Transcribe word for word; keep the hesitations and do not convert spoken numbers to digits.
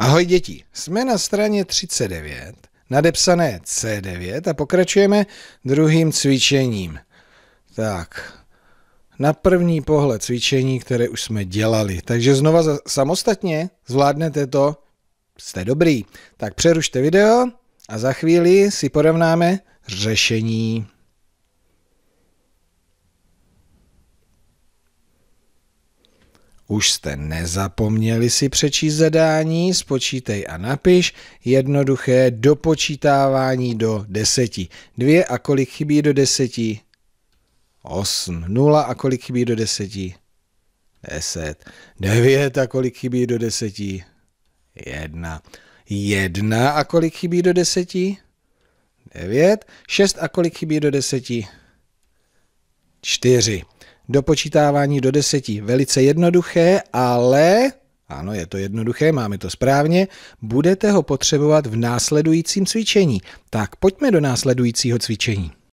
Ahoj děti, jsme na straně třicet devět, nadepsané C devět a pokračujeme druhým cvičením. Tak, na první pohled cvičení, které už jsme dělali. Takže znova za, samostatně zvládnete to, jste dobrý. Tak přerušte video a za chvíli si porovnáme řešení. Už jste nezapomněli si přečíst zadání, spočítej a napiš jednoduché dopočítávání do deseti. Dvě a kolik chybí do deseti? Osm. Nula a kolik chybí do deseti? Deset. Devět a kolik chybí do deseti? Jedna. Jedna a kolik chybí do deseti? Devět. Šest a kolik chybí do deseti? Čtyři. Dopočítávání do deseti. Velice jednoduché, ale, ano, je to jednoduché, máme to správně, budete ho potřebovat v následujícím cvičení. Tak pojďme do následujícího cvičení.